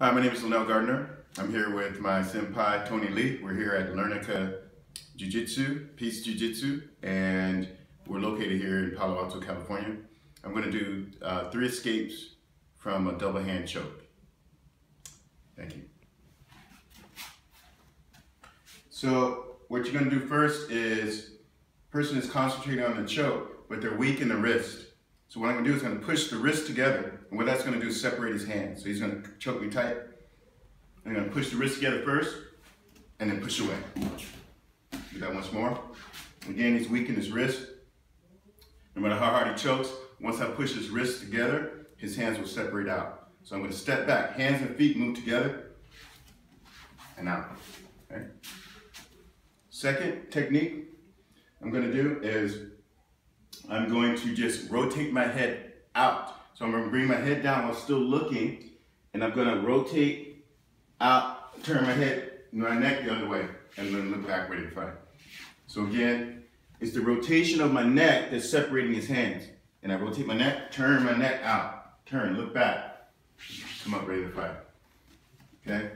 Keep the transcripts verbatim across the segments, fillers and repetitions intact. Hi, my name is Lynel Gardner. I'm here with my senpai, Tony Lee. We're here at Lernica Jiu-Jitsu, Peace Jiu-Jitsu, and we're located here in Palo Alto, California. I'm gonna do uh, three escapes from a double hand choke. Thank you. So what you're gonna do first is, person is concentrating on the choke, but they're weak in the wrist. So what I'm gonna do is I'm gonna push the wrists together, and what that's gonna do is separate his hands. So he's gonna choke me tight. I'm gonna push the wrists together first, and then push away. Do that once more. Again, he's weak in his wrist. No matter how hard he chokes, once I push his wrists together, his hands will separate out. So I'm gonna step back, hands and feet move together, and out, okay? Second technique I'm gonna do is I'm going to just rotate my head out. So I'm gonna bring my head down while still looking, and I'm gonna rotate out, turn my head, my neck the other way, and then look backward in front. So again, it's the rotation of my neck that's separating his hands. And I rotate my neck, turn my neck out, turn, look back, come up ready to fight, okay?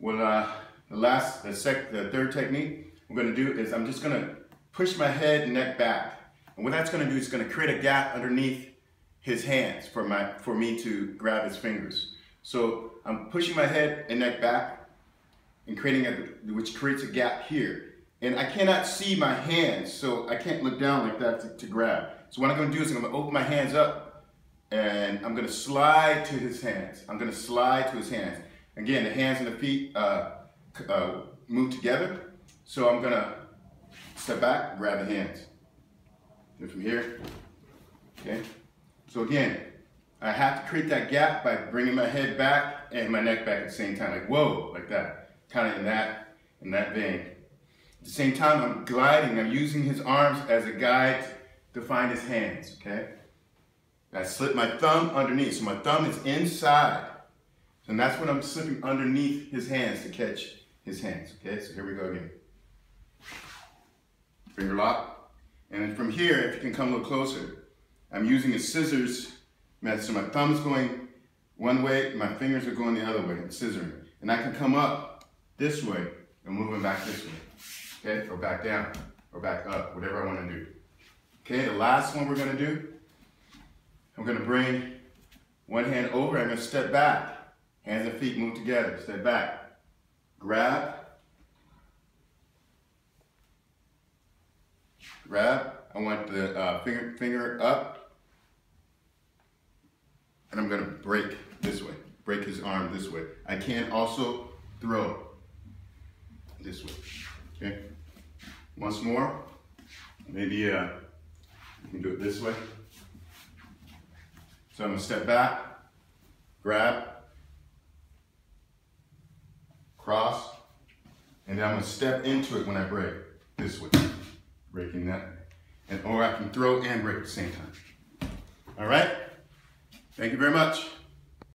Well, uh, the last, the, sec the third technique I'm gonna do is I'm just gonna push my head and neck back. And what that's gonna do is gonna create a gap underneath his hands for, my, for me to grab his fingers. So I'm pushing my head and neck back and creating a, which creates a gap here. And I cannot see my hands, so I can't look down like that to, to grab. So what I'm gonna do is I'm gonna open my hands up and I'm gonna slide to his hands. I'm gonna slide to his hands. Again, the hands and the feet uh, uh, move together. So I'm gonna step back, grab the hands. And from here, okay? So again, I have to create that gap by bringing my head back and my neck back at the same time, like whoa, like that, kind of in that, in that vein. At the same time, I'm gliding, I'm using his arms as a guide to find his hands, okay? I slip my thumb underneath, so my thumb is inside, and that's when I'm slipping underneath his hands to catch his hands, okay? So here we go again. Finger lock. And then from here, if you can come a little closer, I'm using a scissors method. So my thumb is going one way, my fingers are going the other way, scissoring. And I can come up this way and move them back this way, okay? Or back down, or back up, whatever I wanna do. Okay, the last one we're gonna do, I'm gonna bring one hand over, I'm gonna step back. Hands and feet move together, step back, grab, grab, I want the uh, finger, finger up, and I'm gonna break this way, break his arm this way. I can also throw this way, okay? Once more, maybe uh, you can do it this way. So I'm gonna step back, grab, cross, and then I'm gonna step into it when I break, this way. Breaking that, and or I can throw and break at the same time. All right, thank you very much.